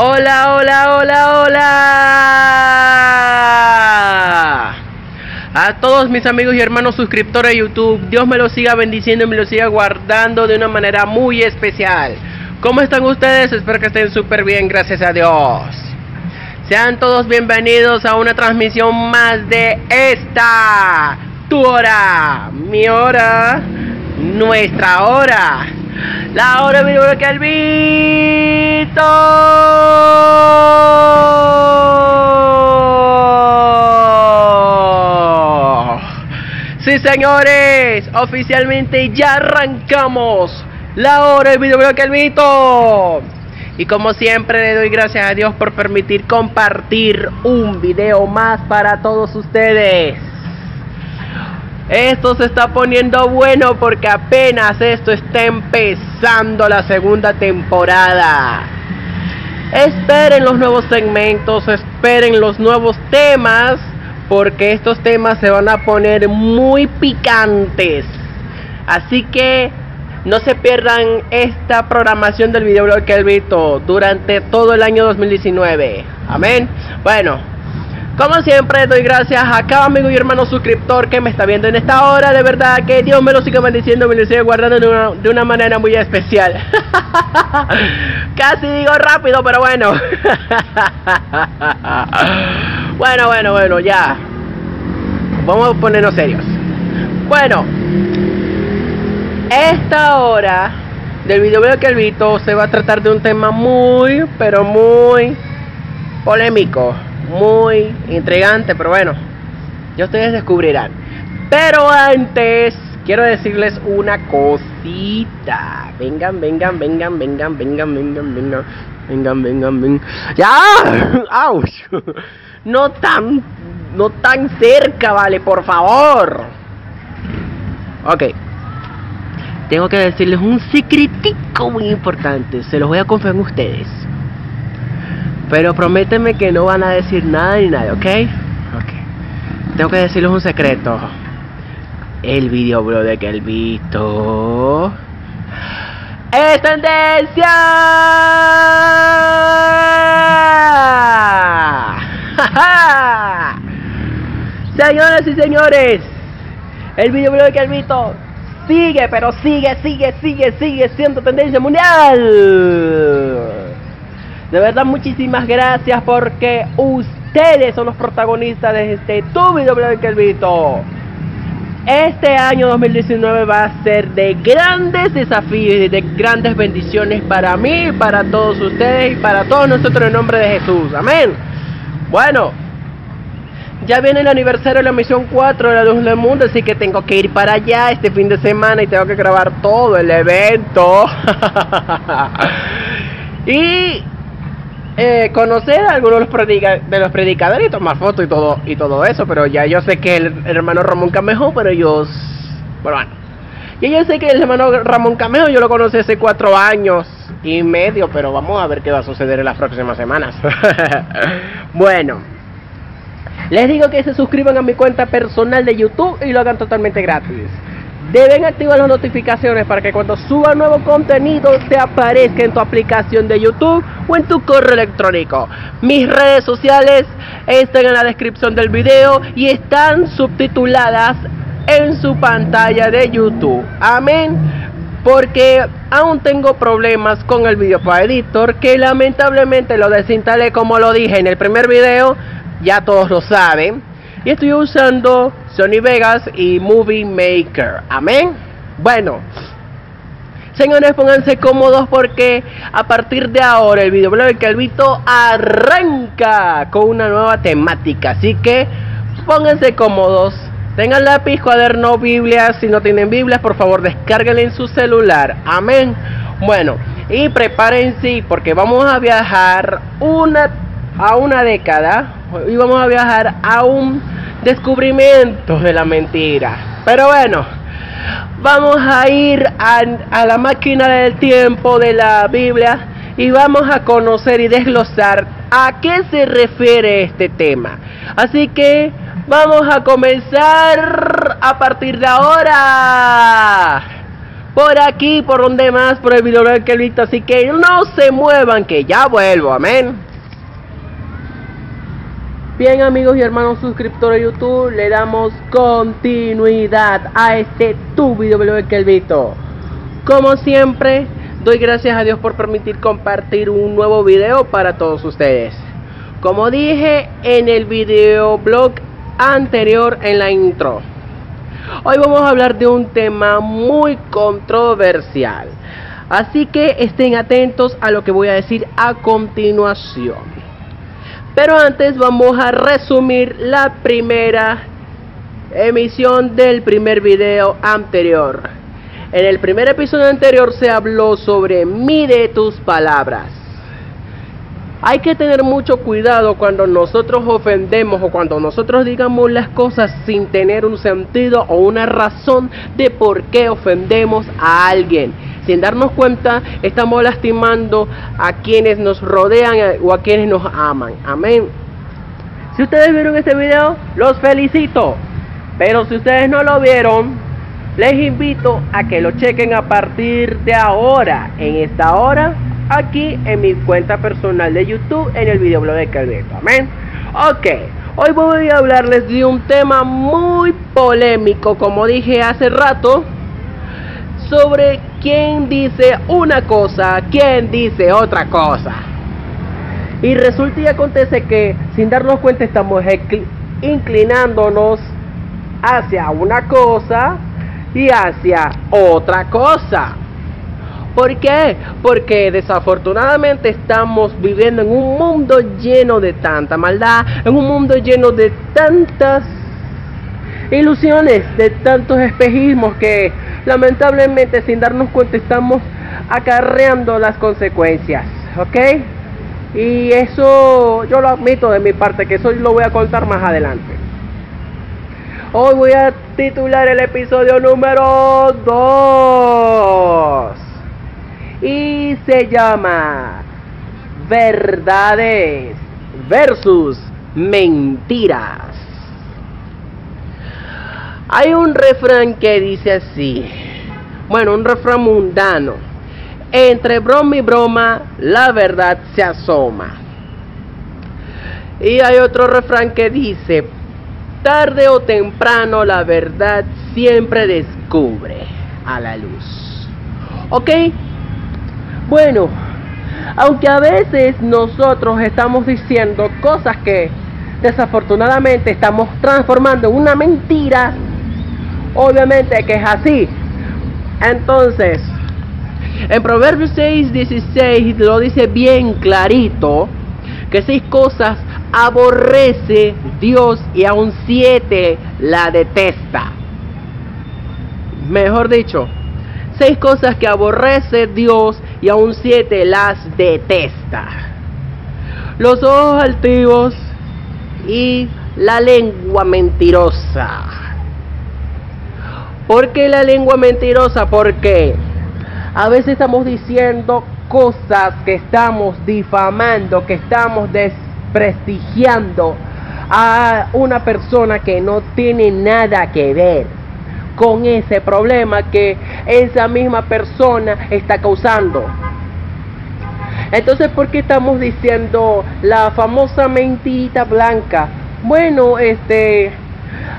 Hola, hola, hola, hola a todos mis amigos y hermanos suscriptores de YouTube. Dios me los siga bendiciendo y me los siga guardando de una manera muy especial. ¿Cómo están ustedes? Espero que estén súper bien, gracias a Dios. Sean todos bienvenidos a una transmisión más de esta, tu hora, mi hora, nuestra hora, la hora de mi hora Calvito. Sí, señores, oficialmente ya arrancamos la hora de mi hora Calvito. Y como siempre le doy gracias a Dios por permitir compartir un video más para todos ustedes. Esto se está poniendo bueno porque apenas esto está empezando la segunda temporada. Esperen los nuevos segmentos, esperen los nuevos temas, porque estos temas se van a poner muy picantes. Así que no se pierdan esta programación del videoblog Calvito durante todo el año 2019. Amén. Bueno, como siempre doy gracias a cada amigo y hermano suscriptor que me está viendo en esta hora. De verdad que Dios me lo siga bendiciendo, me lo siga guardando de una manera muy especial. Casi digo rápido, pero bueno. Bueno, ya. Vamos a ponernos serios. Bueno, esta hora del video de Calvito se va a tratar de un tema muy, pero muy polémico, muy intrigante, pero bueno, ya ustedes descubrirán. Pero antes quiero decirles una cosita. Vengan. Ya. ¡Auch! No tan cerca, vale, por favor. Ok. Tengo que decirles un secretico muy importante. Se los voy a confiar en ustedes. Pero prométeme que no van a decir nada ni nadie, ¿ok? Ok. Tengo que decirles un secreto. El videoblog de Calvito es tendencia. Señoras y señores, el videoblog de Calvito sigue, pero sigue siendo tendencia mundial. De verdad, muchísimas gracias porque ustedes son los protagonistas de este tu videoblog de Calvito. Este año 2019 va a ser de grandes desafíos y de grandes bendiciones para mí, para todos ustedes y para todos nosotros en nombre de Jesús. Amén. Bueno, ya viene el aniversario de la misión 4 de la Luz del Mundo, así que tengo que ir para allá este fin de semana y tengo que grabar todo el evento. Y conocer a algunos de los predicadores y tomar fotos y todo eso, pero ya yo sé que el hermano Ramón Camejo, pero ellos, bueno, yo sé que el hermano Ramón Camejo yo lo conocí hace 4 años y medio, pero vamos a ver qué va a suceder en las próximas semanas. Bueno, les digo que se suscriban a mi cuenta personal de YouTube y lo hagan totalmente gratis. Deben activar las notificaciones para que cuando suba nuevo contenido te aparezca en tu aplicación de YouTube o en tu correo electrónico. Mis redes sociales están en la descripción del video y están subtituladas en su pantalla de YouTube. Amén. Porque aún tengo problemas con el video para editor, que lamentablemente lo desinstalé, como lo dije en el primer video, ya todos lo saben. Y estoy usando Sony Vegas y Movie Maker. Amén. Bueno, señores, pónganse cómodos porque a partir de ahora el videoblog de Calvito arranca con una nueva temática. Así que pónganse cómodos, tengan lápiz, cuaderno, Biblia. Si no tienen Biblia, por favor, descárguenla en su celular. Amén. Bueno, y prepárense porque vamos a viajar a una década. Hoy vamos a viajar a un descubrimiento de la mentira. Pero bueno, vamos a ir a la máquina del tiempo de la Biblia y vamos a conocer y desglosar a qué se refiere este tema. Así que vamos a comenzar a partir de ahora. por aquí, por donde más, por el video que he visto. Así que no se muevan, que ya vuelvo, amén. Bien, amigos y hermanos suscriptores de YouTube, le damos continuidad a este tu video que he visto. Como siempre, doy gracias a Dios por permitir compartir un nuevo video para todos ustedes. Como dije en el videoblog anterior, en la intro, hoy vamos a hablar de un tema muy controversial, así que estén atentos a lo que voy a decir a continuación. Pero antes vamos a resumir la primera emisión del primer video anterior. En el primer episodio anterior se habló sobre mide tus palabras. Hay que tener mucho cuidado cuando nosotros ofendemos o cuando nosotros digamos las cosas sin tener un sentido o una razón de por qué ofendemos a alguien. Sin darnos cuenta, estamos lastimando a quienes nos rodean o a quienes nos aman. Amén. Si ustedes vieron este video, los felicito. Pero si ustedes no lo vieron, les invito a que lo chequen a partir de ahora, en esta hora, aquí en mi cuenta personal de YouTube, en el videoblog de Calveto. Amén. Ok, hoy voy a hablarles de un tema muy polémico, como dije hace rato, sobre quién dice una cosa, quién dice otra cosa. Y resulta y acontece que sin darnos cuenta estamos inclinándonos hacia una cosa y hacia otra cosa. ¿Por qué? Porque desafortunadamente estamos viviendo en un mundo lleno de tanta maldad, en un mundo lleno de tantas ilusiones, de tantos espejismos que lamentablemente sin darnos cuenta estamos acarreando las consecuencias, ¿ok? Y eso yo lo admito de mi parte, que eso lo voy a contar más adelante. Hoy voy a titular el episodio número 2. Y se llama Verdades versus Mentiras. Hay un refrán que dice así, bueno, un refrán mundano: entre broma y broma, la verdad se asoma. Y hay otro refrán que dice: tarde o temprano, la verdad siempre descubre a la luz. ¿Ok? Bueno, aunque a veces nosotros estamos diciendo cosas que desafortunadamente estamos transformando en una mentira, obviamente que es así. Entonces, en Proverbios 6:16 lo dice bien clarito, que 6 cosas aborrece Dios y aún 7 la detesta. Mejor dicho, 6 cosas que aborrece Dios y aún 7 las detesta: los ojos altivos y la lengua mentirosa. ¿Por qué la lengua mentirosa? Porque a veces estamos diciendo cosas, que estamos difamando, que estamos desprestigiando a una persona que no tiene nada que ver con ese problema que esa misma persona está causando. Entonces, ¿por qué estamos diciendo la famosa mentirita blanca? Bueno,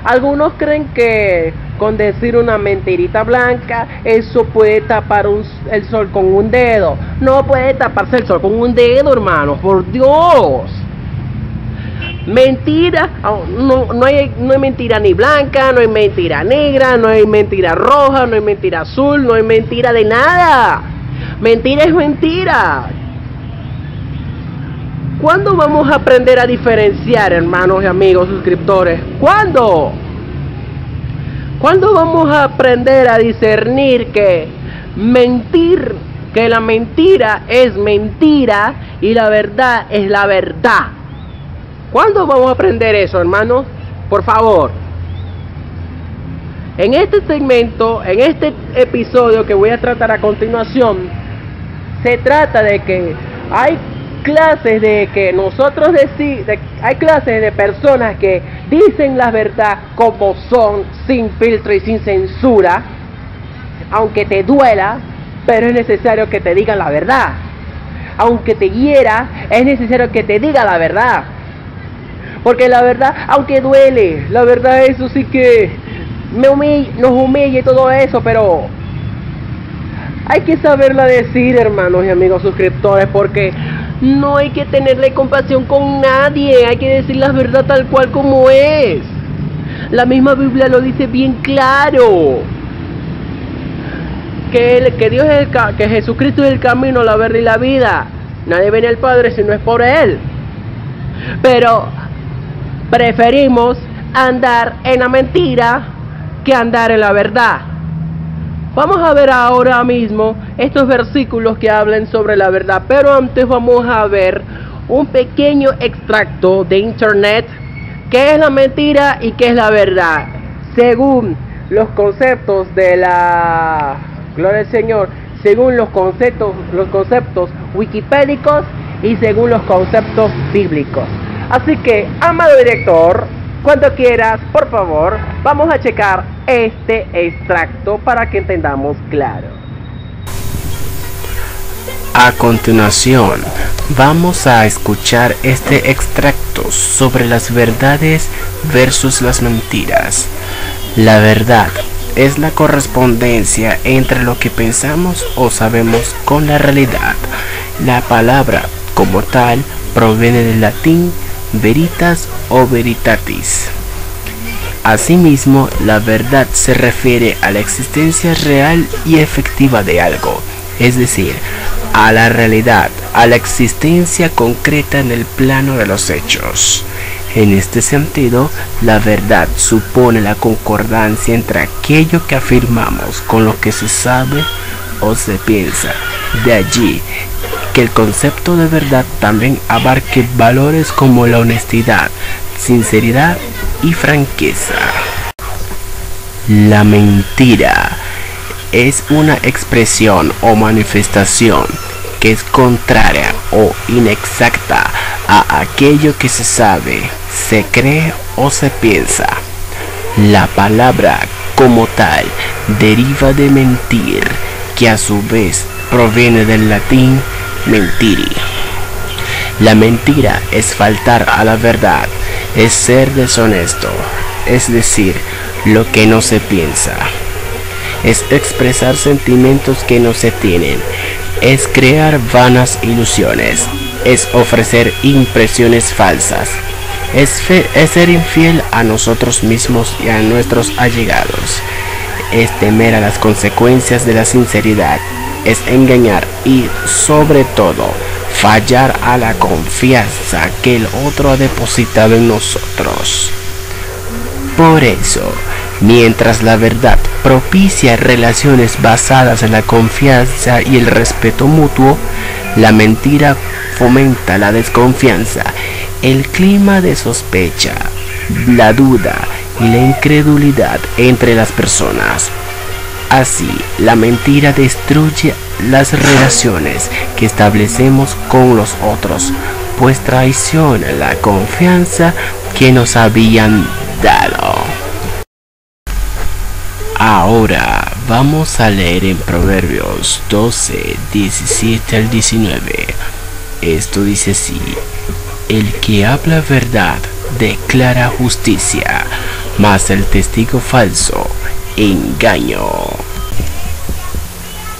algunos creen que con decir una mentirita blanca, eso puede tapar el sol con un dedo. No puede taparse el sol con un dedo, hermanos, por Dios. Mentira, no hay mentira ni blanca, no hay mentira negra, no hay mentira roja, no hay mentira azul, no hay mentira de nada. Mentira es mentira. ¿Cuándo vamos a aprender a diferenciar, hermanos y amigos suscriptores? ¿Cuándo? ¿Cuándo vamos a aprender a discernir que la mentira es mentira y la verdad es la verdad? ¿Cuándo vamos a aprender eso, hermanos? Por favor. En este segmento, en este episodio que voy a tratar a continuación, se trata de que hay clases hay clases de personas que dicen la verdad como son, sin filtro y sin censura. aunque te duela, pero es necesario que te digan la verdad. Aunque te hiera, es necesario que te diga la verdad. Porque la verdad, aunque duele, la verdad eso sí que nos humilla y todo eso, pero hay que saberla decir, hermanos y amigos suscriptores, porque no hay que tenerle compasión con nadie, hay que decir la verdad tal cual como es. La misma Biblia lo dice bien claro, que Jesucristo es el camino, la verdad y la vida. Nadie viene al Padre si no es por Él. Pero preferimos andar en la mentira que andar en la verdad. Vamos a ver ahora mismo estos versículos que hablan sobre la verdad, pero antes vamos a ver un pequeño extracto de internet. ¿Qué es la mentira y qué es la verdad? Según los conceptos de la... Gloria al Señor. Según los conceptos wikipédicos y según los conceptos bíblicos. Así que, amado director, cuando quieras, por favor, vamos a checar este extracto para que entendamos claro. A continuación, vamos a escuchar este extracto sobre las verdades versus las mentiras. La verdad es la correspondencia entre lo que pensamos o sabemos con la realidad. La palabra como tal proviene del latín veritas o veritatis. Asimismo, la verdad se refiere a la existencia real y efectiva de algo, es decir, a la realidad, a la existencia concreta en el plano de los hechos. En este sentido, la verdad supone la concordancia entre aquello que afirmamos con lo que se sabe o se piensa. De allí que el concepto de verdad también abarque valores como la honestidad, sinceridad y franqueza. La mentira es una expresión o manifestación que es contraria o inexacta a aquello que se sabe, se cree o se piensa. La palabra como tal deriva de mentir, que a su vez proviene del latín mentiri. La mentira es faltar a la verdad, es ser deshonesto, es decir, lo que no se piensa, es expresar sentimientos que no se tienen, es crear vanas ilusiones, es ofrecer impresiones falsas, es ser infiel a nosotros mismos y a nuestros allegados, es temer a las consecuencias de la sinceridad, es engañar y, sobre todo, fallar a la confianza que el otro ha depositado en nosotros. Por eso, mientras la verdad propicia relaciones basadas en la confianza y el respeto mutuo, la mentira fomenta la desconfianza, el clima de sospecha, la duda y la incredulidad entre las personas. Así, la mentira destruye las relaciones que establecemos con los otros, pues traiciona la confianza que nos habían dado. Ahora vamos a leer en Proverbios 12, 17 al 19. Esto dice así: el que habla verdad declara justicia, mas el testigo falso engaño.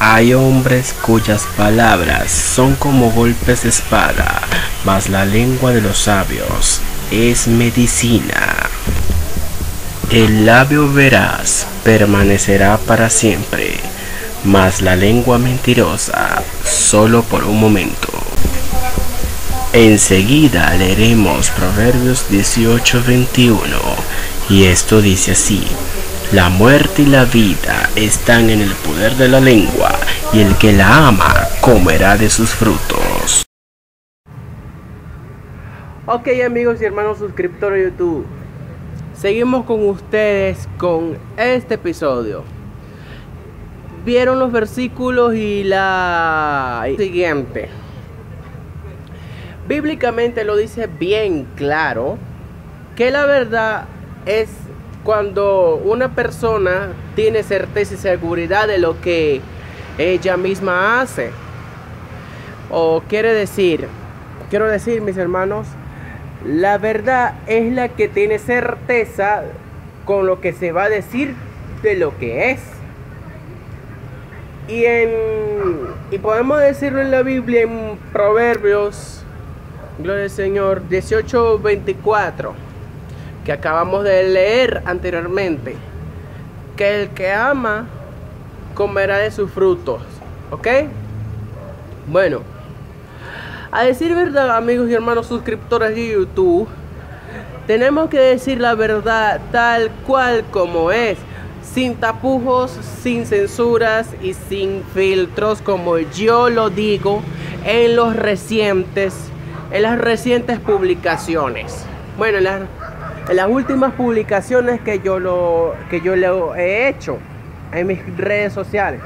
Hay hombres cuyas palabras son como golpes de espada, mas la lengua de los sabios es medicina. El labio veraz permanecerá para siempre, mas la lengua mentirosa solo por un momento. Enseguida leeremos Proverbios 18:21 y esto dice así: la muerte y la vida están en el poder de la lengua, y el que la ama comerá de sus frutos. Ok, amigos y hermanos suscriptores de YouTube, seguimos con ustedes con este episodio. Vieron los versículos y la siguiente. Bíblicamente lo dice bien claro que la verdad es cuando una persona tiene certeza y seguridad de lo que ella misma hace. O quiere decir, quiero decir, mis hermanos, la verdad es la que tiene certeza con lo que se va a decir de lo que es. Y podemos decirlo en la Biblia, en Proverbios, gloria al Señor, 18:24, que acabamos de leer anteriormente, que el que ama comerá de sus frutos, ¿ok? Bueno, a decir verdad, amigos y hermanos suscriptores de YouTube, tenemos que decir la verdad tal cual como es, sin tapujos, sin censuras y sin filtros, como yo lo digo en los recientes, en las recientes publicaciones. Bueno, en las últimas publicaciones que yo lo he hecho en mis redes sociales.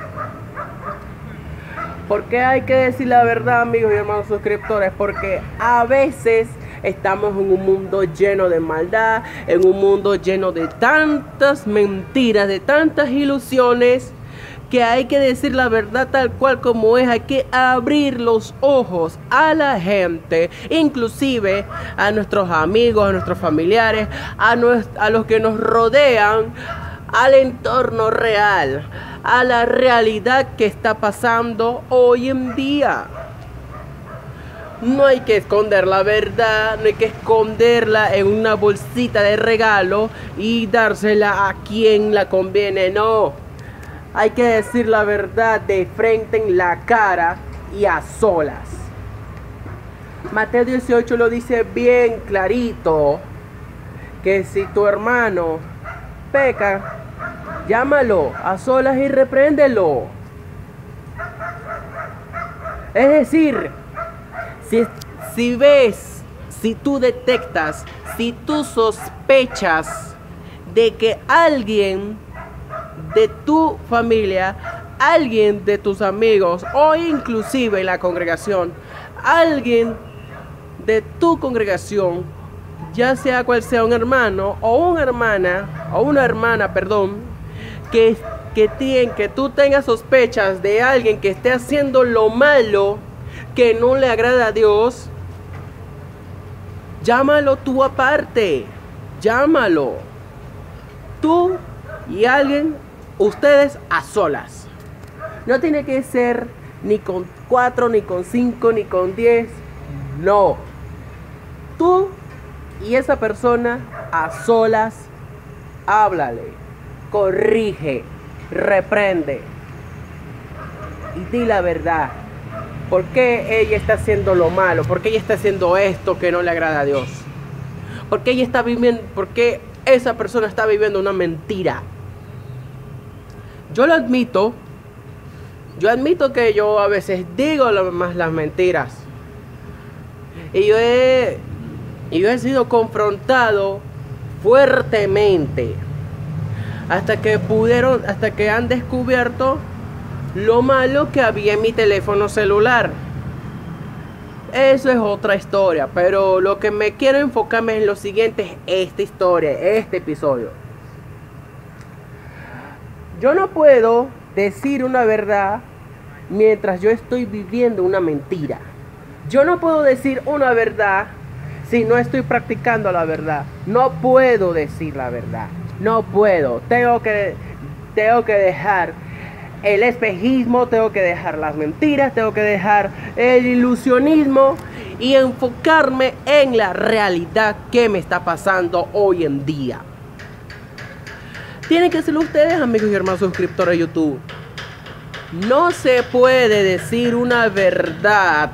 Porque hay que decir la verdad, amigos y hermanos suscriptores, porque a veces estamos en un mundo lleno de maldad, en un mundo lleno de tantas mentiras, de tantas ilusiones, que hay que decir la verdad tal cual como es. Hay que abrir los ojos a la gente, inclusive a nuestros amigos, a nuestros familiares, a los que nos rodean, al entorno real, a la realidad que está pasando hoy en día. No hay que esconder la verdad, no hay que esconderla en una bolsita de regalo y dársela a quien la conviene, no. Hay que decir la verdad de frente, en la cara y a solas. Mateo 18 lo dice bien clarito, que si tu hermano peca, llámalo a solas y repréndelo. Es decir, si ves, si tú detectas, si tú sospechas de que alguien de tu familia, alguien de tus amigos o inclusive en la congregación, alguien de tu congregación, ya sea cual sea, un hermano o una hermana, que tú tengas sospechas de alguien que esté haciendo lo malo, que no le agrada a Dios, llámalo tú aparte, llámalo tú y alguien, ustedes a solas. No tiene que ser ni con 4, ni con 5, ni con 10, no, tú y esa persona a solas. Háblale, corrige, reprende y di la verdad. ¿Por qué ella está haciendo lo malo? ¿Por qué ella está haciendo esto que no le agrada a Dios? ¿Por qué ella está viviendo? ¿Por qué esa persona está viviendo una mentira? Yo lo admito. Yo admito que yo a veces digo más las mentiras. Y yo he sido confrontado fuertemente hasta que han descubierto lo malo que había en mi teléfono celular. Eso es otra historia, pero lo que me quiero enfocarme en lo siguiente es esta historia, este episodio. Yo no puedo decir una verdad mientras yo estoy viviendo una mentira. Yo no puedo decir una verdad si no estoy practicando la verdad. No puedo decir la verdad, no puedo. Tengo que dejar el espejismo, tengo que dejar las mentiras, tengo que dejar el ilusionismo y enfocarme en la realidad que me está pasando hoy en día. Tienen que ser ustedes, amigos y hermanos suscriptores de YouTube. No se puede decir una verdad,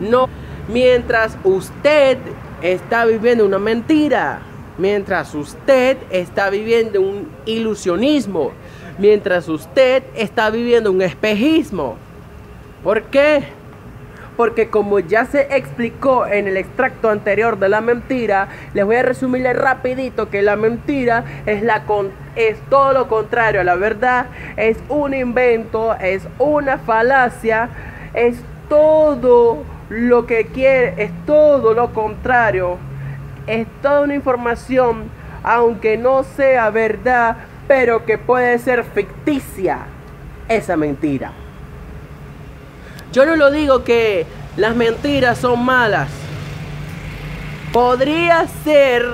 no, mientras usted está viviendo una mentira, mientras usted está viviendo un ilusionismo, mientras usted está viviendo un espejismo. ¿Por qué? Porque como ya se explicó en el extracto anterior de la mentira, les voy a resumirle rapidito que la mentira es todo lo contrario a la verdad, es un invento, es una falacia, es todo lo que quiere, es todo lo contrario, es toda una información aunque no sea verdad, pero que puede ser ficticia esa mentira. Yo no lo digo que las mentiras son malas. Podría ser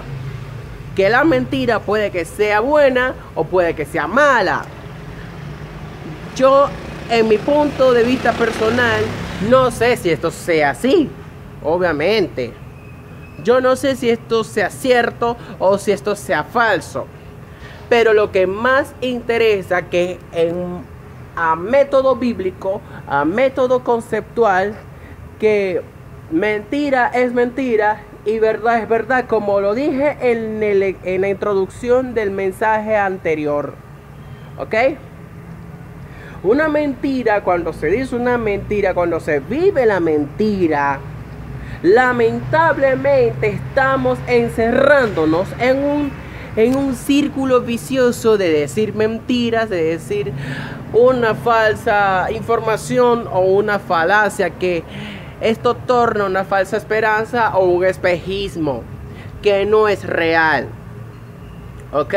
que la mentira puede que sea buena o puede que sea mala. Yo, en mi punto de vista personal, no sé si esto sea así, obviamente. Yo no sé si esto sea cierto o si esto sea falso. Pero lo que más interesa que a método bíblico, a método conceptual, que mentira y verdad es verdad, como lo dije en la introducción del mensaje anterior. ¿Ok? Una mentira, cuando se dice una mentira, cuando se vive la mentira, lamentablemente estamos encerrándonos en un círculo vicioso de decir mentiras, de decir una falsa información o una falacia, que esto torna una falsa esperanza o un espejismo que no es real. ¿Ok?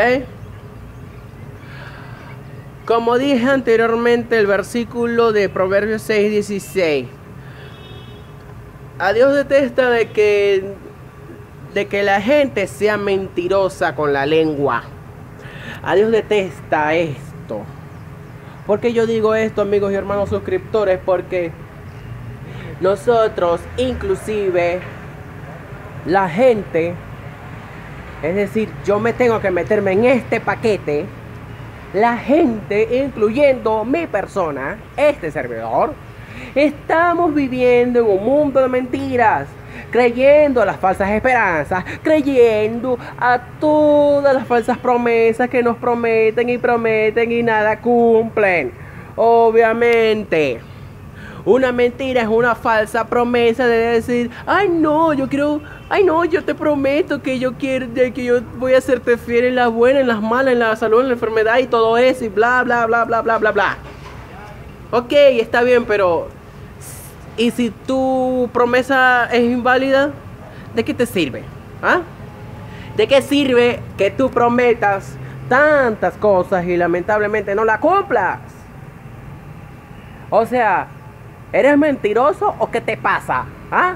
Como dije anteriormente, el versículo de Proverbios 6:16. A Dios detesta de que la gente sea mentirosa con la lengua. A Dios detesta esto. ¿Por qué yo digo esto, amigos y hermanos suscriptores? Porque nosotros, inclusive la gente, es decir, yo me tengo que meterme en este paquete. La gente, incluyendo mi persona, este servidor, estamos viviendo en un mundo de mentiras, creyendo a las falsas esperanzas, creyendo a todas las falsas promesas que nos prometen y nada cumplen. Obviamente, una mentira es una falsa promesa de decir, ay no, yo quiero, ay no, yo te prometo que yo quiero, que yo voy a serte fiel en las buenas, en las malas, en la salud, en la enfermedad y todo eso y bla, bla, bla, bla, bla, bla, bla. Ok, está bien, pero ¿y si tu promesa es inválida? ¿De qué te sirve? ¿Ah? ¿De qué sirve que tú prometas tantas cosas y lamentablemente no las cumplas? O sea, ¿eres mentiroso o qué te pasa? ¿Ah?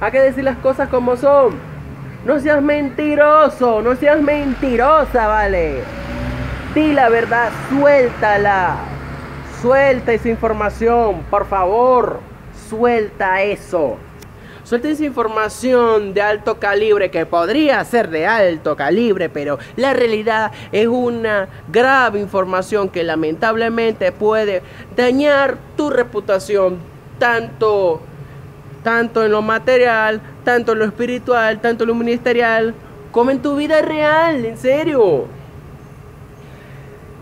Hay que decir las cosas como son. No seas mentiroso, no seas mentirosa, ¿vale? Di la verdad, suéltala. Suelta esa información, por favor. Suelta eso. Suelta esa información de alto calibre, que podría ser de alto calibre, pero la realidad es una grave información que lamentablemente puede dañar tu reputación, tanto en lo material, tanto en lo espiritual, tanto en lo ministerial, como en tu vida real, en serio.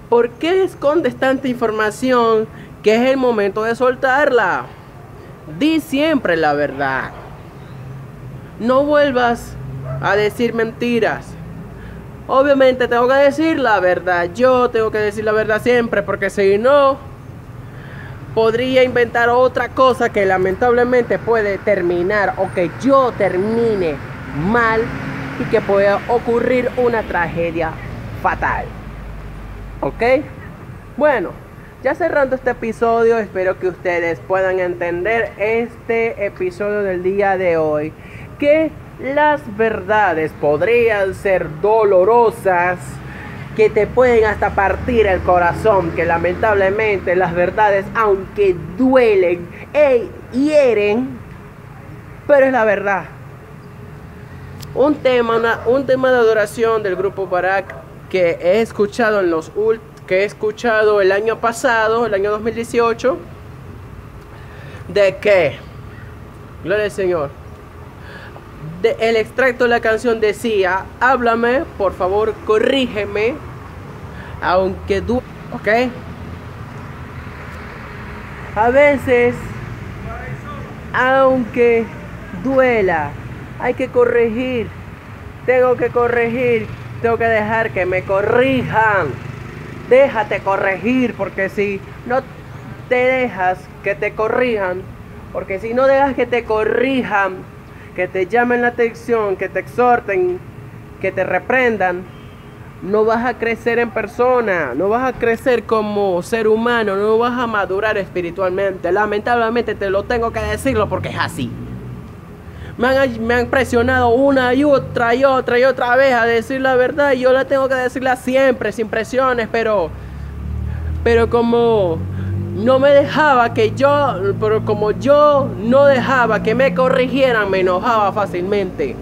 ¿Por qué escondes tanta información que es el momento de soltarla? Di siempre la verdad. No vuelvas a decir mentiras. Obviamente tengo que decir la verdad. Yo tengo que decir la verdad siempre, porque si no, podría inventar otra cosa que lamentablemente puede terminar, o que yo termine mal, y que pueda ocurrir una tragedia fatal. ¿Ok? Bueno, ya cerrando este episodio, espero que ustedes puedan entender este episodio del día de hoy, que las verdades podrían ser dolorosas, que te pueden hasta partir el corazón, que lamentablemente las verdades, aunque duelen e hieren, pero es la verdad. Un tema de adoración del Grupo Barak que he escuchado el año pasado, el año 2018, de que, gloria al Señor, el extracto de la canción decía: háblame, por favor, corrígeme, aunque duele. ¿Ok? A veces, aunque duela, hay que corregir. Tengo que corregir. Tengo que dejar que me corrijan. Déjate corregir, porque si no te dejas que te corrijan, porque si no dejas que te corrijan, que te llamen la atención, que te exhorten, que te reprendan, no vas a crecer en persona, no vas a crecer como ser humano, no vas a madurar espiritualmente. Lamentablemente te lo tengo que decirlo porque es así. Me han presionado una y otra vez a decir la verdad, y yo la tengo que decirla siempre, sin presiones, pero como no me dejaba que yo, como yo no dejaba que me corrigieran, me enojaba fácilmente.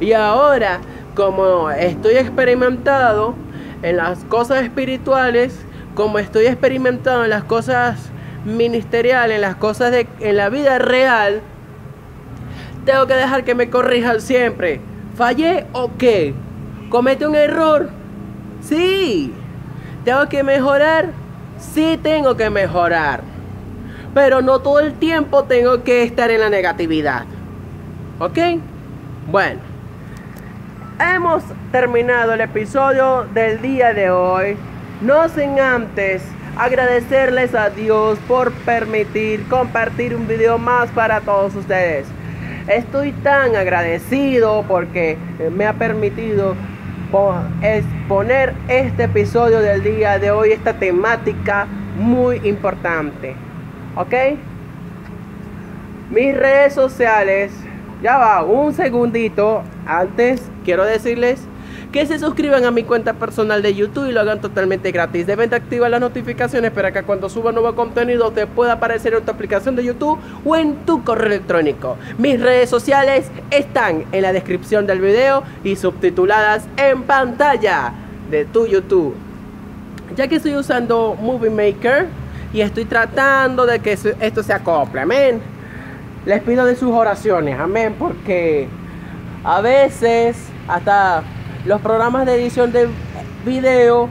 Y ahora, como estoy experimentado en las cosas espirituales, como estoy experimentado en las cosas ministeriales, en las cosas en la vida real, tengo que dejar que me corrijan siempre. ¿Fallé o qué? ¿Cometí un error? Sí. ¿Tengo que mejorar? Sí, tengo que mejorar. Pero no todo el tiempo tengo que estar en la negatividad. ¿Ok? Bueno, hemos terminado el episodio del día de hoy. No sin antes agradecerles a Dios por permitir compartir un video más para todos ustedes. Estoy tan agradecido porque me ha permitido exponer este episodio del día de hoy, esta temática muy importante. ¿Ok? Mis redes sociales, ya va, un segundito. Antes quiero decirles que se suscriban a mi cuenta personal de YouTube y lo hagan totalmente gratis. Deben de activar las notificaciones para que cuando suba nuevo contenido te pueda aparecer en tu aplicación de YouTube o en tu correo electrónico. Mis redes sociales están en la descripción del video y subtituladas en pantalla de tu YouTube. Ya que estoy usando Movie Maker y estoy tratando de que esto se acople, amén. Les pido de sus oraciones, amén, porque a veces hasta los programas de edición de video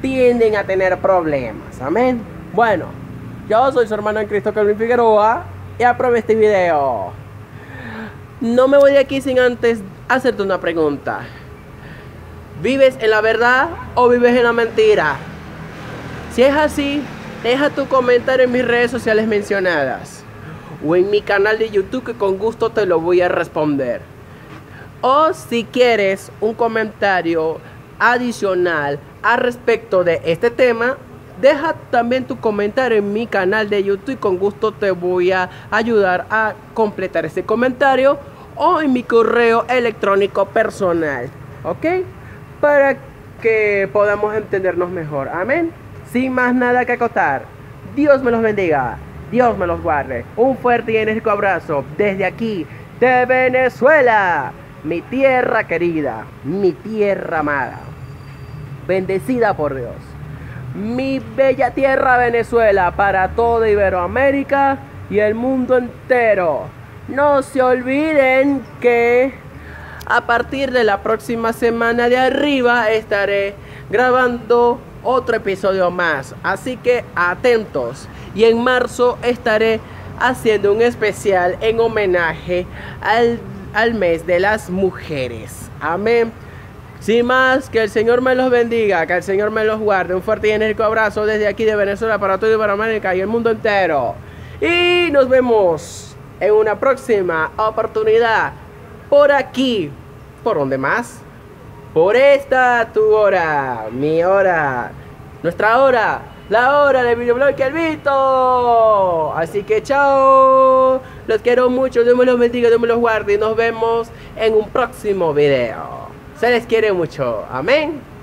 tienden a tener problemas. Amén. Bueno, yo soy su hermano en Cristo, Kelvin Figueroa, y aprobé este video. No me voy de aquí sin antes hacerte una pregunta. ¿Vives en la verdad o vives en la mentira? Si es así, deja tu comentario en mis redes sociales mencionadas o en mi canal de YouTube, que con gusto te lo voy a responder. O si quieres un comentario adicional al respecto de este tema, deja también tu comentario en mi canal de YouTube y con gusto te voy a ayudar a completar ese comentario, o en mi correo electrónico personal, ¿ok? Para que podamos entendernos mejor, amén. Sin más nada que acotar, Dios me los bendiga, Dios me los guarde. Un fuerte y enérgico abrazo desde aquí, de Venezuela. Mi tierra querida, mi tierra amada, bendecida por Dios. Mi bella tierra Venezuela, para toda Iberoamérica y el mundo entero. No se olviden que a partir de la próxima semana de arriba estaré grabando otro episodio más. Así que atentos. Y en marzo estaré haciendo un especial en homenaje al mes de las mujeres. Amén. Sin más, que el Señor me los bendiga, que el Señor me los guarde. Un fuerte y enérgico abrazo desde aquí de Venezuela para toda Iberoamérica y el mundo entero. Y nos vemos en una próxima oportunidad por aquí. ¿Por dónde más? Por esta tu hora, mi hora, nuestra hora, la hora del videoblog El Vito. Así que chao. Los quiero mucho. Dios me los bendiga, Dios me los guarde. Y nos vemos en un próximo video. Se les quiere mucho. Amén.